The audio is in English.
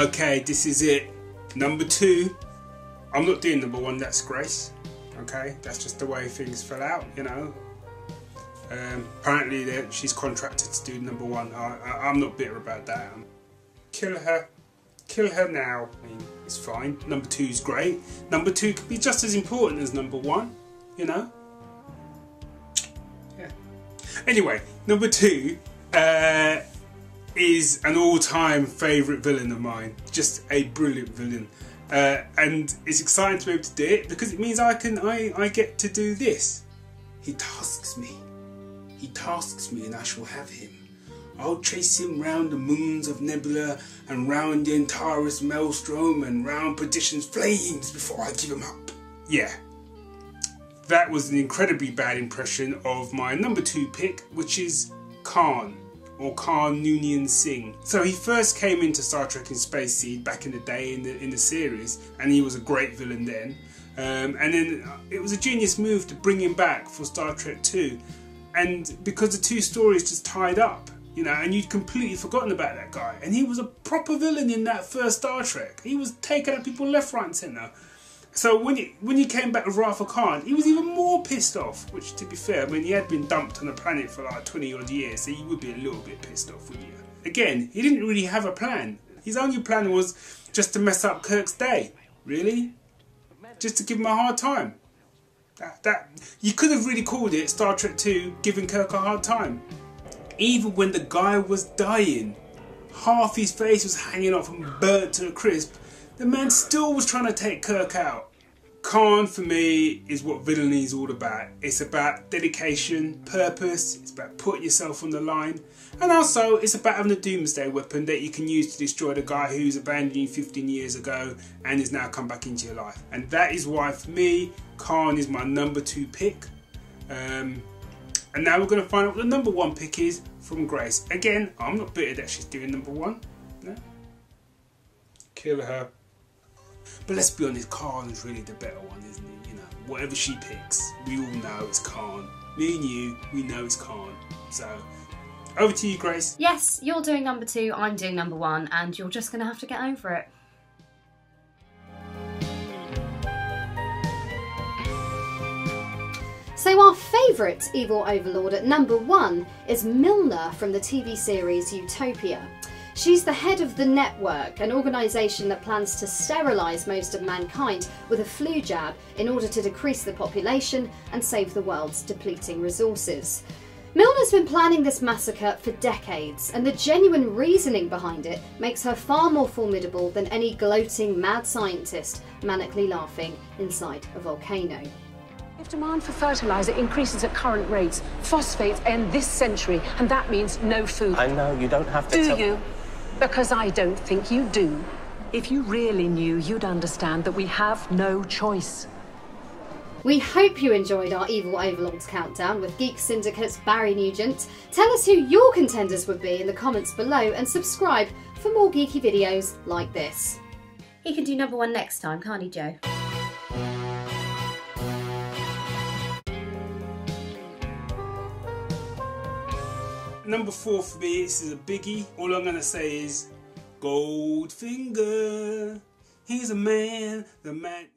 Okay, this is it. Number two. I'm not doing number one, that's Grace. Okay, that's just the way things fell out, you know. Apparently she's contracted to do number one. I'm not bitter about that. Kill her. Kill her now. I mean, it's fine. Number two's great. Number two could be just as important as number one, you know. Yeah. Anyway, number two is an all-time favourite villain of mine. Just a brilliant villain. And it's exciting to be able to do it because it means I get to do this. He tasks me. He tasks me and I shall have him. I'll chase him round the moons of Nebula and round the Antares Maelstrom and round Perdition's flames before I give him up. Yeah. That was an incredibly bad impression of my number two pick, which is Khan, or Khan Noonien Singh. So he first came into Star Trek and Space Seed back in the day in the series, and he was a great villain then. And then it was a genius move to bring him back for Star Trek Two, and because the two stories just tied up. You know, and you'd completely forgotten about that guy. And he was a proper villain in that first Star Trek. He was taking out people left, right and centre. So when he came back with Rafa Khan, he was even more pissed off. Which, to be fair, I mean, he had been dumped on the planet for like 20 odd years, so you would be a little bit pissed off, wouldn't you? Again, he didn't really have a plan. His only plan was just to mess up Kirk's day. Really? Just to give him a hard time. That you could have really called it Star Trek 2 giving Kirk a hard time. Even when the guy was dying, half his face was hanging off and burnt to a crisp, the man still was trying to take Kirk out. Khan, for me, is what villainy is all about. It's about dedication, purpose, it's about putting yourself on the line, and also it's about having a doomsday weapon that you can use to destroy the guy who's abandoned you 15 years ago and has now come back into your life. And that is why, for me, Khan is my number two pick. And now we're going to find out what the number one pick is from Grace. Again, I'm not bitter that she's doing number one. No. Kill her. But let's be honest, Khan's really the better one, isn't he? You know, whatever she picks, we all know it's Khan. Me and you, we know it's Khan. So, over to you, Grace. Yes, you're doing number two, I'm doing number one, and you're just going to have to get over it. So our favourite evil overlord at number one is Milner from the TV series Utopia. She's the head of The Network, an organisation that plans to sterilise most of mankind with a flu jab in order to decrease the population and save the world's depleting resources. Milner's been planning this massacre for decades, and the genuine reasoning behind it makes her far more formidable than any gloating mad scientist manically laughing inside a volcano. If demand for fertilizer increases at current rates, phosphates end this century, and that means no food. I know, you don't have to tell... Do you? Because I don't think you do. If you really knew, you'd understand that we have no choice. We hope you enjoyed our Evil Overlords countdown with Geek Syndicate's Barry Nugent. Tell us who your contenders would be in the comments below and subscribe for more geeky videos like this. He can do number one next time, can't he, Joe? Number four for me, this is a biggie. All I'm gonna say is Goldfinger. He's a man, the man.